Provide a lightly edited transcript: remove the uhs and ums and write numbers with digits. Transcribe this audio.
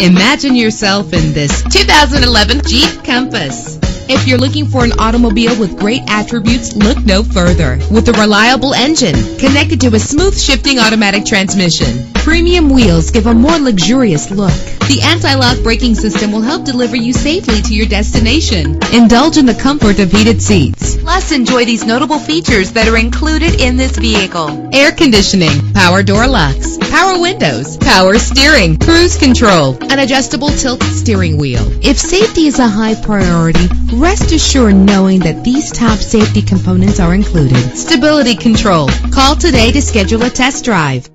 Imagine yourself in this 2011 Jeep Compass. If you're looking for an automobile with great attributes, look no further. With a reliable engine connected to a smooth shifting automatic transmission, premium wheels give a more luxurious look. The anti-lock braking system will help deliver you safely to your destination. Indulge in the comfort of heated seats. Plus, enjoy these notable features that are included in this vehicle: air conditioning, power door locks, power windows, power steering, cruise control, an adjustable tilt steering wheel. If safety is a high priority, rest assured knowing that these top safety components are included. Stability control. Call today to schedule a test drive.